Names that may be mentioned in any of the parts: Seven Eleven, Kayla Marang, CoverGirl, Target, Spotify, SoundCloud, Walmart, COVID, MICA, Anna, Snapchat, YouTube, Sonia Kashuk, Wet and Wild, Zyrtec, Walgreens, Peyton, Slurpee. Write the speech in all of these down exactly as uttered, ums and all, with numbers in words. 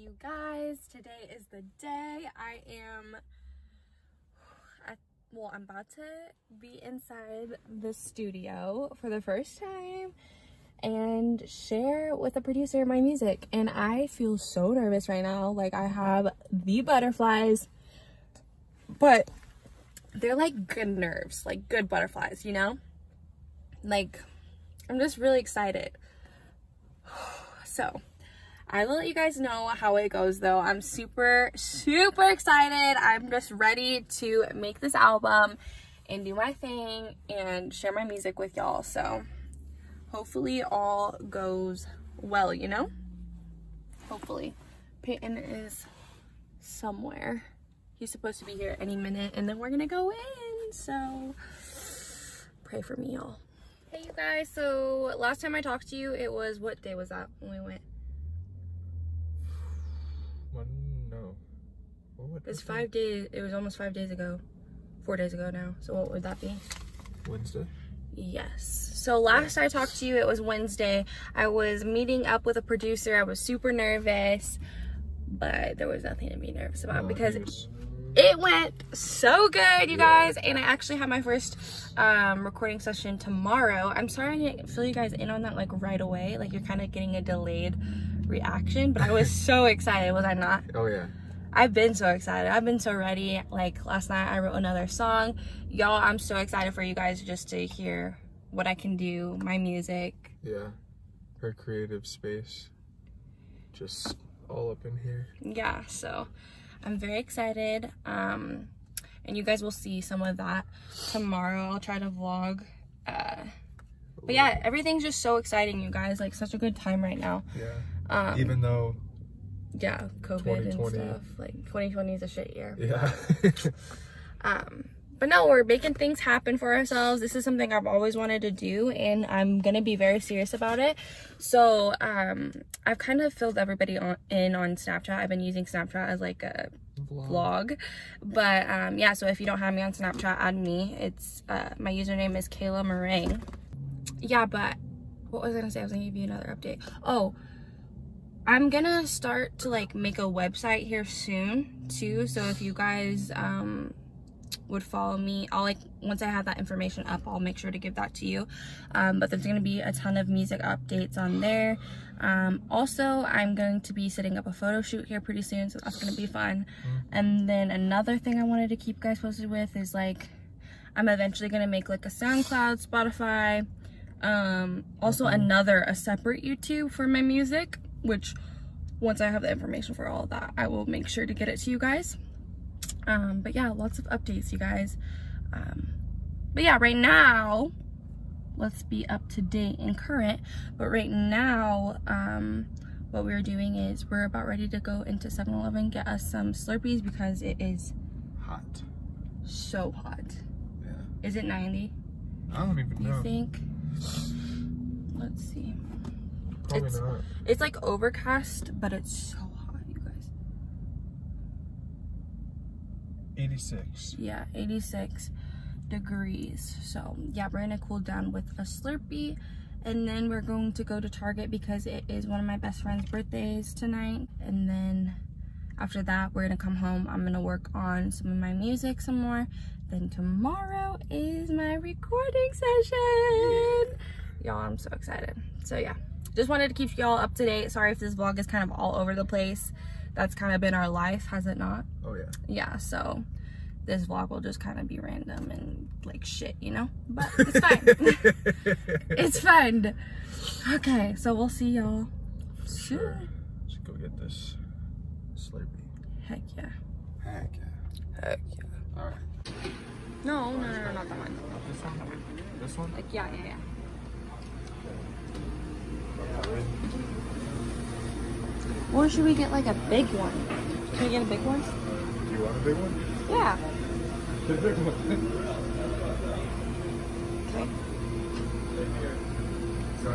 you guys. Today is the day. I am at, well, I'm about to be inside the studio for the first time and share with the producer my music, and I feel so nervous right now. Like, I have the butterflies, but they're like good nerves, like good butterflies, you know? Like, I'm just really excited. So I will let you guys know how it goes though. I'm super, super excited. I'm just ready to make this album and do my thing and share my music with y'all. So hopefully all goes well, you know? Hopefully. Peyton is somewhere. He's supposed to be here any minute, and then we're gonna go in. So pray for me, y'all. Hey you guys, so last time I talked to you, it was, what day was that when we went? One, no. What would it's five that? days, it was almost five days ago. Four days ago now, so what would that be? Wednesday? Yes. So last yes. I talked to you, it was Wednesday. I was meeting up with a producer, I was super nervous, but there was nothing to be nervous about oh, because yes. it went so good, you guys, and I actually have my first um recording session tomorrow. I'm sorry I didn't fill you guys in on that like right away, like you're kind of getting a delayed reaction, but I was so excited, was I not? Oh yeah, I've been so excited, I've been so ready. Like last night I wrote another song, y'all. I'm so excited for you guys just to hear what I can do, my music. Yeah, her creative space just all up in here. Yeah, so I'm very excited, um, and you guys will see some of that tomorrow. I'll try to vlog, uh, but yeah, everything's just so exciting, you guys. Like, such a good time right now. Yeah. Um, Even though. Yeah, COVID and stuff. Like, twenty twenty is a shit year. Yeah. um, but no, we're making things happen for ourselves. This is something I've always wanted to do, and I'm gonna be very serious about it. So, um, I've kind of filled everybody on, in on Snapchat. I've been using Snapchat as like a vlog. But um, yeah, so if you don't have me on Snapchat, add me. It's uh, my username is Kayla Marang. Yeah, but what was I gonna say? I was gonna give you another update. Oh, I'm gonna start to like make a website here soon too. So if you guys um, would follow me, I'll like, once I have that information up, I'll make sure to give that to you. Um, but there's gonna be a ton of music updates on there. Um, also, I'm going to be setting up a photo shoot here pretty soon, so that's gonna be fun. And then another thing I wanted to keep you guys posted with is like, I'm eventually gonna make like a SoundCloud, Spotify, um, also another, a separate YouTube for my music, which once I have the information for all of that, I will make sure to get it to you guys. Um, but yeah, lots of updates, you guys. Um, but yeah, right now, let's be up to date and current. But right now, um, what we're doing is we're about ready to go into seven eleven, get us some Slurpees because it is hot. So hot. Yeah. Is it ninety? I don't even know. You think? Let's see. Probably it's, not. It's like overcast, but it's so hot, you guys. eighty-six. Yeah, eighty-six. Degrees. So yeah, we're gonna cool down with a Slurpee, and then we're going to go to Target because it is one of my best friend's birthdays tonight, and then after that we're gonna come home. I'm gonna work on some of my music some more, then tomorrow is my recording session, y'all. I'm so excited. So yeah, just wanted to keep y'all up to date. Sorry if this vlog is kind of all over the place. That's kind of been our life, has it not? Oh yeah. Yeah, so this vlog will just kind of be random and like shit, you know? But it's fine. It's fun. Okay, so we'll see y'all soon. Sure. Let's go get this Slurpee. Heck yeah. Heck yeah. Heck yeah. Alright. No, no, no, no, not that one. This one? This one? Like, yeah, yeah, yeah. Or should we get like a big one? Can we get a big one? Do you want a big one? Yeah. The big one.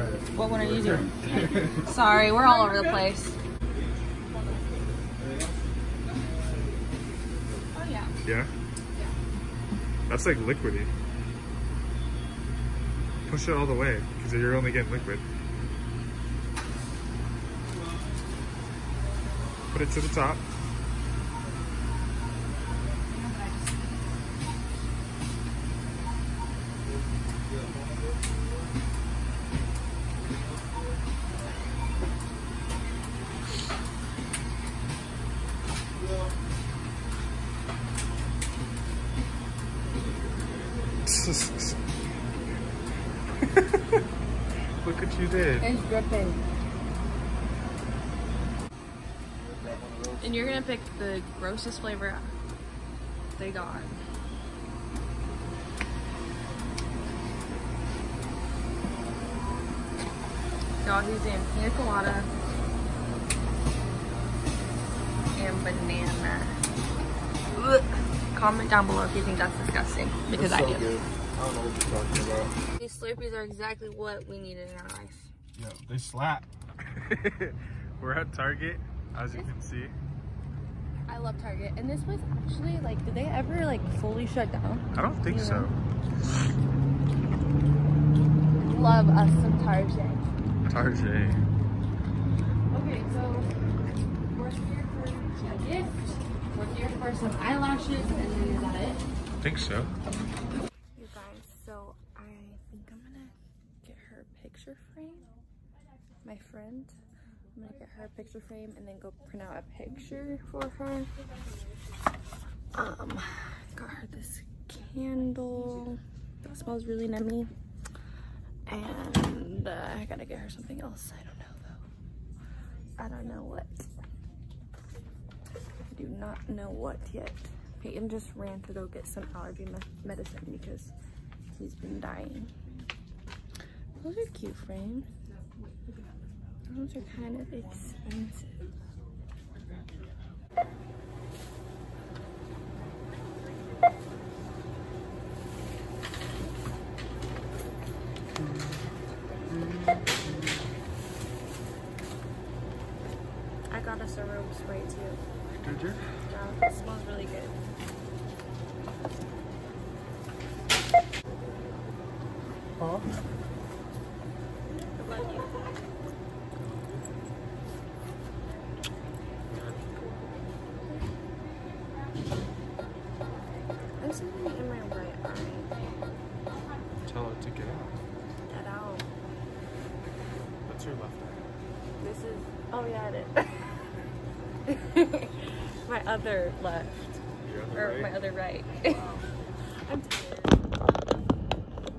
Okay. What one are you doing? Sorry, we're all over the place. Oh yeah. Yeah? Yeah. That's like liquidy. Push it all the way, because you're only getting liquid. Put it to the top. Look what you did. It's dripping. And you're gonna pick the grossest flavor they got. Y'all, he's in pina colada and banana. Ugh. Comment down below if you think that's disgusting, because that's so I do. Good. I don't know what you're talking about. These Slurpees are exactly what we needed in our life. Yeah, they slap. We're at Target, as you can see. I love Target. And this was actually, like, did they ever, like, fully shut down? I don't think you so. Know? Love us some Target. Target. Okay, so we're here for a gift. We're here for some eyelashes, and then is that it? I think so. Okay. So I think I'm gonna get her picture frame, my friend. I'm gonna get her picture frame and then go print out a picture for her. Um, got her this candle that smells really nummy. And uh, I gotta get her something else. I don't know though. I don't know what. I do not know what yet. Peyton just ran to go get some allergy me medicine because he's been dying. Those are cute frames. Those are kind of expensive. I got us a room spray too. Did you? Yeah, it smells really good. Huh? I love you. I'm something in my right eye. Tell it to get out. Get out. That's your left eye. This is, oh yeah, it is. My other left. Your other or right? My other right. Wow.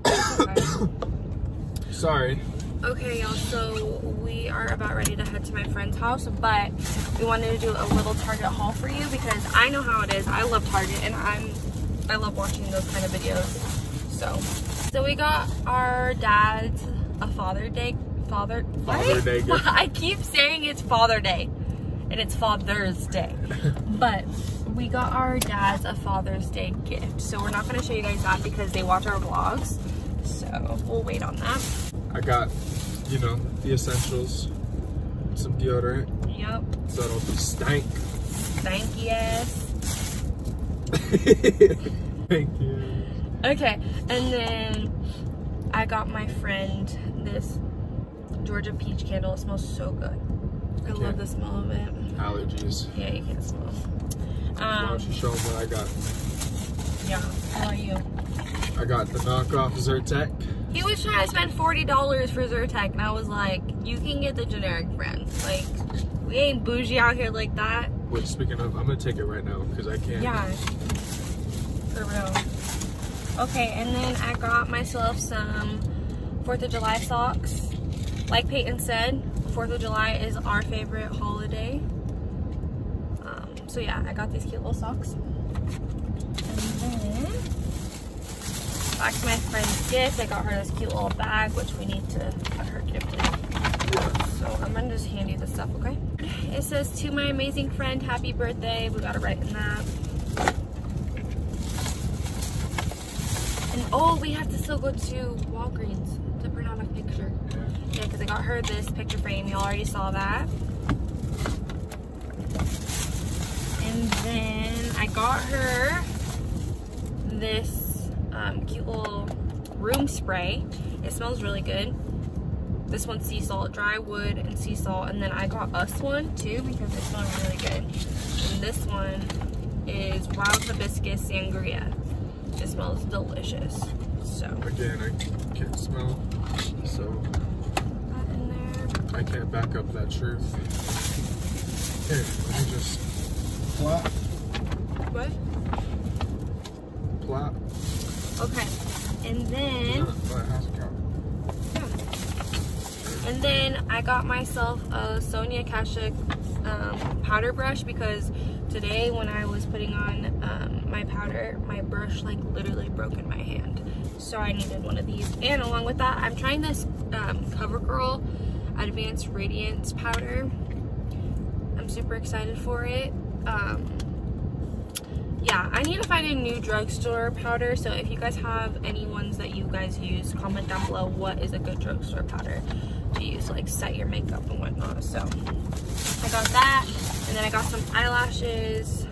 I'm sorry. Okay, y'all, so we are about ready to head to my friend's house, but we wanted to do a little Target haul for you because I know how it is. I love Target, and I'm, I love watching those kind of videos. So, so we got our dad's a Father Day, Father, what? Father Day gift. I keep saying it's Father Day, and it's Father's Day, but we got our dad's a Father's Day gift. So we're not gonna show you guys that because they watch our vlogs. So we'll wait on that. I got, you know, the essentials, some deodorant. Yep. So it'll be stank. Stanky ass. Thank you. Okay, and then I got my friend this Georgia peach candle. It smells so good. I love the smell of it. Allergies. Yeah, you can't smell. Um, Why don't you show them what I got? Yeah, how are you? I got the knockoff Zyrtec. He was trying to spend forty dollars for Zyrtec, and I was like, you can get the generic brand. Like, we ain't bougie out here like that. Which, speaking of, I'm going to take it right now, because I can't. Yeah. For real. Okay, and then I got myself some fourth of July socks. Like Peyton said, fourth of July is our favorite holiday. Um, so, yeah, I got these cute little socks. Back to my friend's gift. I got her this cute little bag, which we need to put her gift in. So I'm gonna just hand you this stuff, okay? It says, to my amazing friend, happy birthday. We gotta write in that. And oh, we have to still go to Walgreens to print out a picture. Yeah, because I got her this picture frame. You already saw that. And then I got her this Um, cute little room spray. It smells really good. This one's sea salt, dry wood and sea salt. And then I got us one too because it smells really good. And this one is wild hibiscus sangria. It smells delicious. So again, I can't smell, so that in there. I can't back up that truth. Here, let me just plop. What? Plop. Okay, and then. Yeah. And then I got myself a Sonia Kashuk um, powder brush because today when I was putting on um, my powder, my brush like literally broke in my hand. So I needed one of these. And along with that, I'm trying this um, CoverGirl Advanced Radiance Powder. I'm super excited for it. Um, yeah, I need to find a new drugstore powder. So if you guys have any ones that you guys use, comment down below what is a good drugstore powder to use, like set your makeup and whatnot. So I got that. And then I got some eyelashes.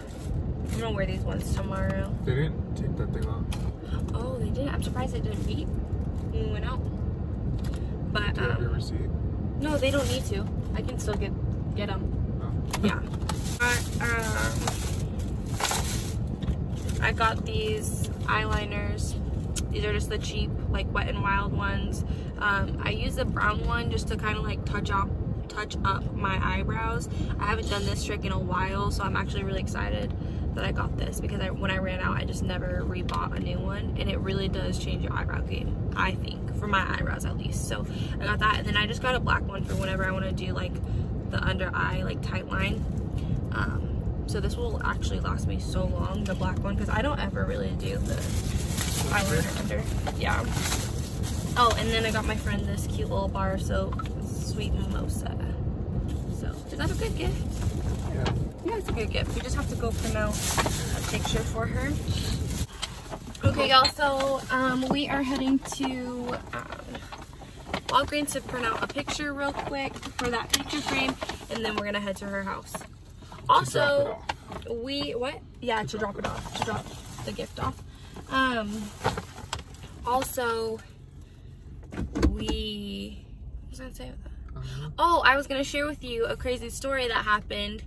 I'm gonna wear these ones tomorrow. They didn't take that thing off. Oh, they did. I'm surprised it didn't beep when we went out. But, um, your receipt? No, they don't need to. I can still get get them. Oh. Yeah. I, um, I got these eyeliners. These are just the cheap, like, Wet and Wild ones. Um, I use the brown one just to kind of, like, touch up, touch up my eyebrows. I haven't done this trick in a while, so I'm actually really excited that I got this because I, when I ran out, I just never rebought a new one, and it really does change your eyebrow game, I think, for my eyebrows at least. So I got that, and then I just got a black one for whenever I want to do like the under eye like tight line. Um, so this will actually last me so long, the black one, because I don't ever really do the eyeliner under. Yeah. Oh, and then I got my friend this cute little bar of soap, Sweet Mimosa. So is that a good gift? Yeah. Yeah, it's a good gift. We just have to go print out a picture for her. Okay, y'all, so um, we are heading to um, Walgreens to print out a picture real quick for that picture frame, and then we're going to head to her house. Also, we, what? Yeah, to drop it off. To drop the gift off. Um, also, we, what was I going to say with that? Oh, I was going to share with you a crazy story that happened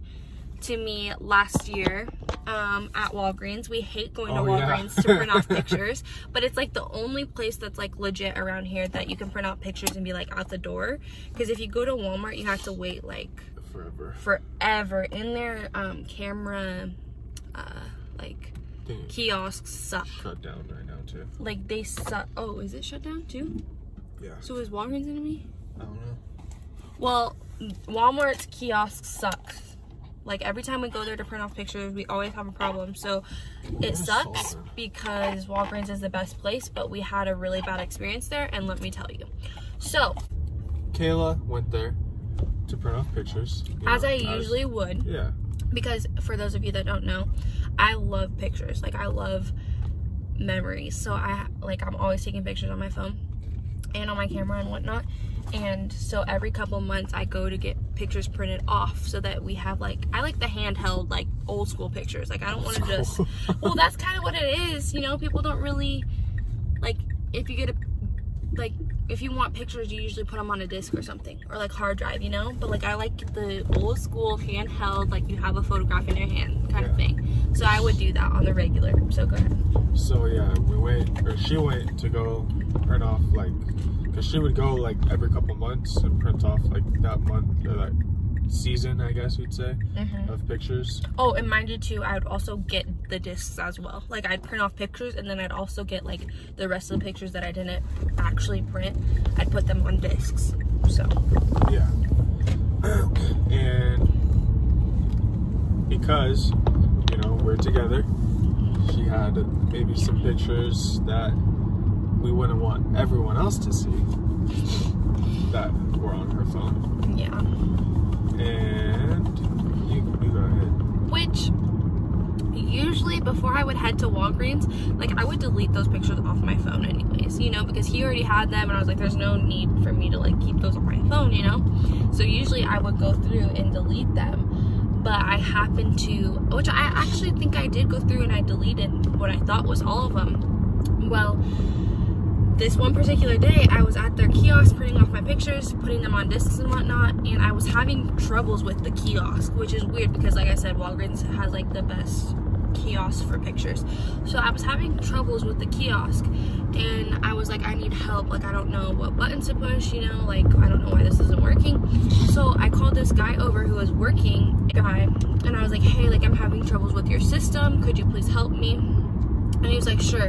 to me last year um, at Walgreens. We hate going oh, to Walgreens yeah. to print off pictures, but it's like the only place that's like legit around here that you can print out pictures and be like out the door. Because if you go to Walmart, you have to wait like forever. Forever. And their um, camera uh, like Dang. kiosks suck. Shut down right now too. Like they suck. Oh, is it shut down too? Yeah. So is Walgreens gonna be? I don't know. Well, Walmart's kiosks suck. Like, every time we go there to print off pictures, we always have a problem. So, it sucks because Walgreens is the best place, but we had a really bad experience there, and let me tell you. So, Kayla went there to print off pictures. As I usually would. Yeah. Because, for those of you that don't know, I love pictures. Like, I love memories. So, I like, I'm always taking pictures on my phone and on my camera and whatnot. And so every couple months I go to get pictures printed off so that we have like, I like the handheld, like old school pictures. Like I don't want to just, well, that's kind of what it is. You know, people don't really like, if you get a, like, if you want pictures, you usually put them on a disc or something or like hard drive, you know, but like I like the old school handheld, like you have a photograph in your hand kind yeah. of thing. So I would do that on the regular. So go ahead. So yeah, we went, or she went to go print off like, she would go like every couple months and print off like that month or that season, I guess we'd say, mm-hmm. of pictures. Oh, and mind you too, I would also get the discs as well. Like I'd print off pictures and then I'd also get like the rest of the pictures that I didn't actually print, I'd put them on discs. So yeah. And because, you know, we're together, she had maybe some pictures that we wouldn't want everyone else to see that were on her phone. Yeah. And you, you go ahead. Which, usually before I would head to Walgreens, like I would delete those pictures off my phone anyways, you know, because he already had them and I was like, there's no need for me to like keep those on my phone, you know? So usually I would go through and delete them, but I happened to, which I actually think I did go through and I deleted what I thought was all of them. Well, this one particular day, I was at their kiosk printing off my pictures, putting them on discs and whatnot, and I was having troubles with the kiosk, which is weird because, like I said, Walgreens has like the best kiosk for pictures. So I was having troubles with the kiosk, and I was like, I need help, like I don't know what buttons to push, you know, like I don't know why this isn't working. So I called this guy over who was working guy, and I was like, hey, like I'm having troubles with your system, could you please help me? And he was like, sure.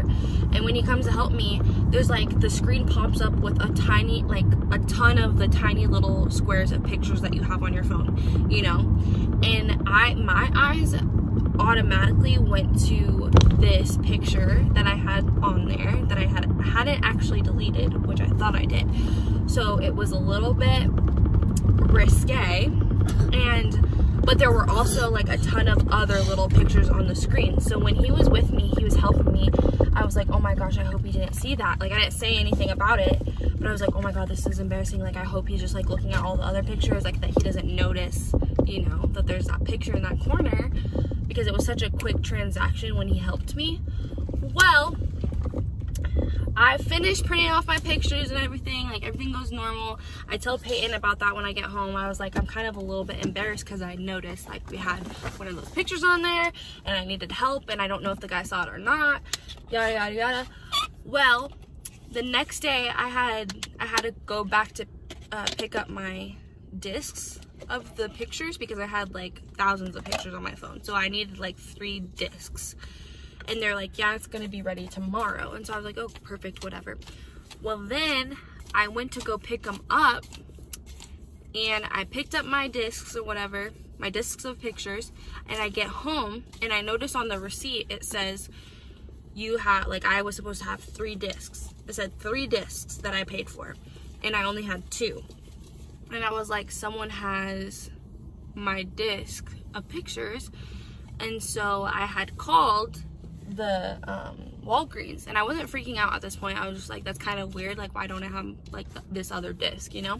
And when he comes to help me, there's like the screen pops up with a tiny, like a ton of the tiny little squares of pictures that you have on your phone, you know. And I my eyes automatically went to this picture that I had on there that I had hadn't actually deleted, which I thought I did. So it was a little bit risque, and but there were also like a ton of other little pictures on the screen. So when he was with me, he was helping me, I was like, oh my gosh, I hope he didn't see that. Like I didn't say anything about it, but I was like, oh my god, this is embarrassing. Like I hope he's just like looking at all the other pictures, like that he doesn't notice, you know, that there's that picture in that corner, because it was such a quick transaction when he helped me. Well, I finished printing off my pictures and everything, like everything goes normal. I tell Peyton about that when I get home. I was like, I'm kind of a little bit embarrassed because I noticed like we had one of those pictures on there and I needed help, and I don't know if the guy saw it or not, yada yada yada. Well, the next day I had I had to go back to uh, pick up my discs of the pictures, because I had like thousands of pictures on my phone, so I needed like three discs, and they're like, yeah, it's gonna be ready tomorrow. And so I was like, oh perfect, whatever. Well, then I went to go pick them up, and I picked up my discs or whatever, my discs of pictures, and I get home and I notice on the receipt it says you have, like I was supposed to have three discs, it said three discs that I paid for, and I only had two. And I was like, someone has my disc of pictures. And so I had called the um, Walgreens, and I wasn't freaking out at this point. I was just like, that's kind of weird. Like, why don't I have like this other disc, you know?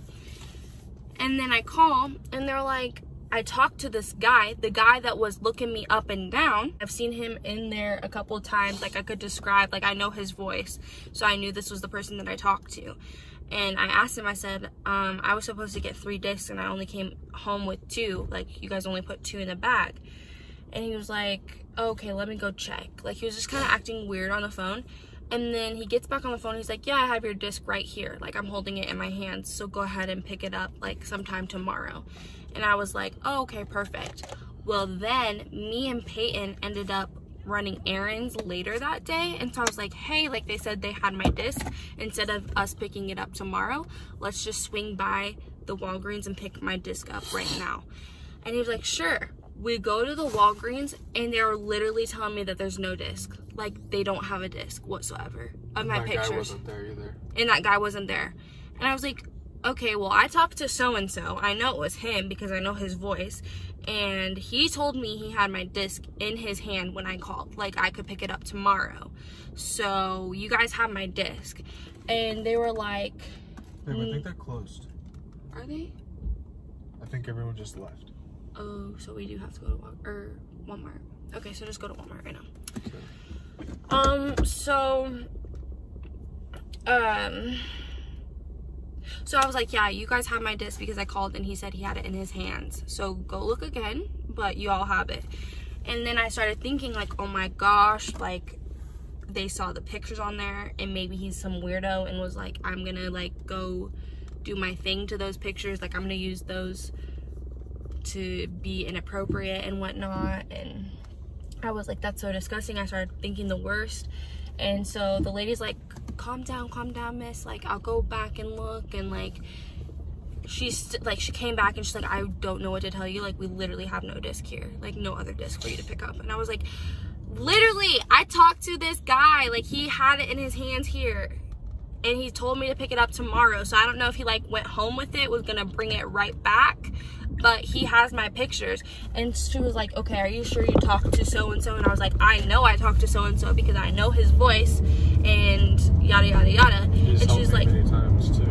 And then I call, and they're like, I talked to this guy, the guy that was looking me up and down. I've seen him in there a couple of times. Like I could describe, like I know his voice. So I knew this was the person that I talked to. And I asked him, I said, um, I was supposed to get three discs and I only came home with two. Like, you guys only put two in the bag. And he was like, oh, okay, let me go check. Like, he was just kind of acting weird on the phone. And then he gets back on the phone. He's like, yeah, I have your disc right here. Like, I'm holding it in my hands. So go ahead and pick it up, like, sometime tomorrow. And I was like, oh, okay, perfect. Well, then me and Peyton ended up running errands later that day, and so I was like, hey, like they said they had my disc, instead of us picking it up tomorrow, let's just swing by the Walgreens and pick my disc up right now. And he was like, sure. We go to the Walgreens, and they're literally telling me that there's no disc, like they don't have a disc whatsoever of my pictures. That guy wasn't there either. And that guy wasn't there. And I was like, okay, well, I talked to so-and-so, I know it was him because I know his voice, and he told me he had my disc in his hand when I called, like I could pick it up tomorrow, so you guys have my disc. And they were like, hey, I think they're closed. Are they? I think everyone just left. Oh, so we do have to go to Walmart, or Walmart. Okay, so just go to Walmart right now. um so um So I was like, yeah, you guys have my disc because I called and he said he had it in his hands. So go look again, but you all have it. And then I started thinking like, oh my gosh, like they saw the pictures on there, and maybe he's some weirdo and was like, I'm gonna like go do my thing to those pictures. Like I'm gonna use those to be inappropriate and whatnot. And I was like, that's so disgusting. I started thinking the worst. And so the lady's like, calm down, calm down, miss, like I'll go back and look. And like she's like, she came back and she's like, I don't know what to tell you, like we literally have no disc here, like no other disc for you to pick up. And I was like, literally, I talked to this guy, like he had it in his hands here, and he told me to pick it up tomorrow. So I don't know if he like went home with it, was gonna bring it right back, but he has my pictures. And she was like, okay, are you sure you talked to so-and-so? And I was like, I know I talked to so-and-so because I know his voice and yada, yada, yada. He's and she was like,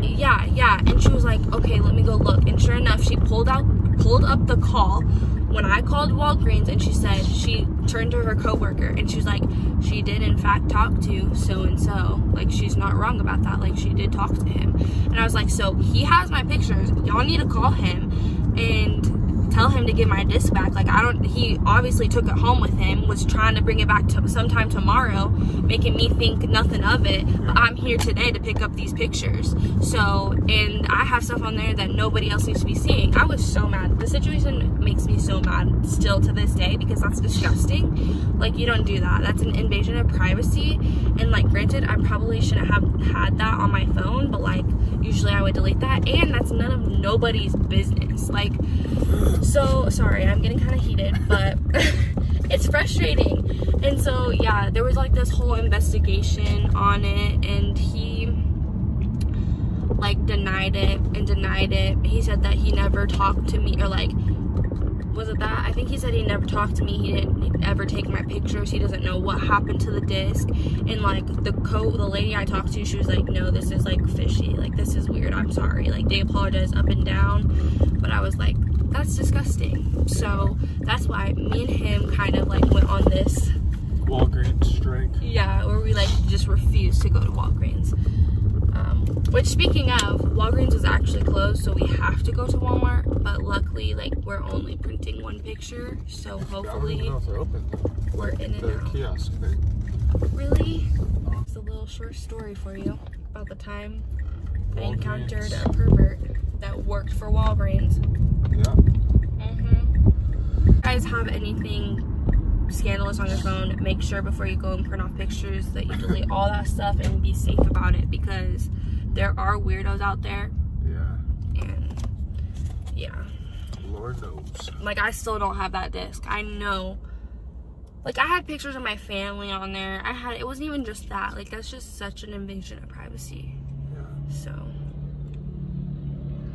yeah, yeah. And she was like, okay, let me go look. And sure enough, she pulled out pulled up the call when I called Walgreens, and she said, she turned to her coworker and she was like, she did in fact talk to so-and-so, like she's not wrong about that, like she did talk to him. And I was like, so he has my pictures, y'all need to call him and tell him to get my disc back. Like, I don't, he obviously took it home with him, was trying to bring it back to sometime tomorrow, making me think nothing of it, but I'm here today to pick up these pictures. So, and I have stuff on there that nobody else needs to be seeing. I was so mad. The situation makes me so mad still to this day, because that's disgusting. Like, you don't do that. That's an invasion of privacy. And like, granted, I probably shouldn't have had that on my phone, but like, usually I would delete that, and that's none of nobody's business. Like, so sorry, I'm getting kind of heated, but it's frustrating. And so yeah, there was like this whole investigation on it, and he like denied it and denied it. He said that he never talked to me, or like, was it that? I think he said he never talked to me, he didn't ever take my pictures, he doesn't know what happened to the disc. And like, the co the lady I talked to, she was like, no, this is like fishy, like this is weird, I'm sorry. Like, they apologized up and down, but I was like, that's disgusting. So that's why me and him kind of like went on this Walgreens strike. Yeah, where we like just refused to go to Walgreens. Um, which, speaking of, Walgreens was actually closed, so we have to go to Walmart, but luckily like we're only printing one picture, so hopefully yeah, they're open. We're in and the out. Kiosk thing. Really? It's a little short story for you about the time Walgreens. I encountered a pervert that worked for Walgreens. Yeah. Mm-hmm. If you guys have anything scandalous on your phone, make sure before you go and print off pictures that you delete all that stuff and be safe about it, because there are weirdos out there. Yeah. And yeah, Lord knows, like, I still don't have that disc. I know, like, I had pictures of my family on there. I had, it wasn't even just that, like, that's just such an invasion of privacy. Yeah. So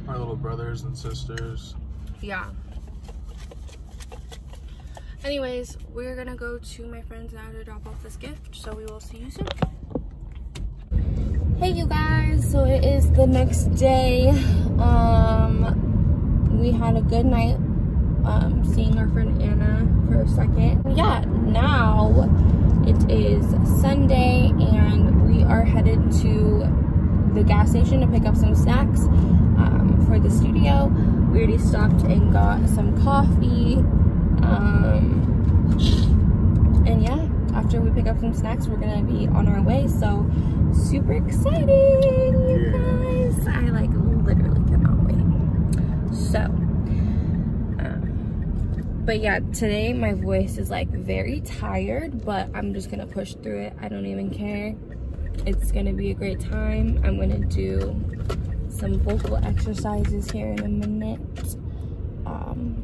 our little brothers and sisters. Yeah. Anyways, we're gonna go to my friend's now to drop off this gift, so we will see you soon. Hey you guys, so it is the next day. Um, we had a good night um, seeing our friend Anna for a second. Yeah, now it is Sunday and we are headed to the gas station to pick up some snacks um, for the studio. We already stopped and got some coffee. Um, and yeah, after we pick up some snacks, we're gonna be on our way, so super exciting, you guys. I like literally cannot wait. So, um, but yeah, today my voice is like very tired, but I'm just gonna push through it. I don't even care. It's gonna be a great time. I'm gonna do some vocal exercises here in a minute. Um,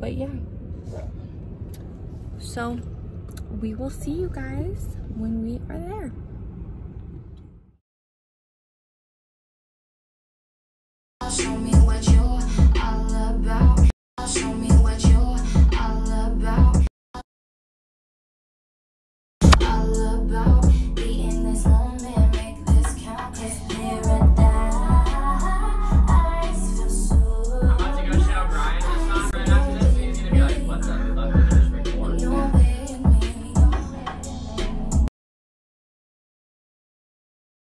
But yeah, so we will see you guys when we are there. Show me what you're all about. Show me.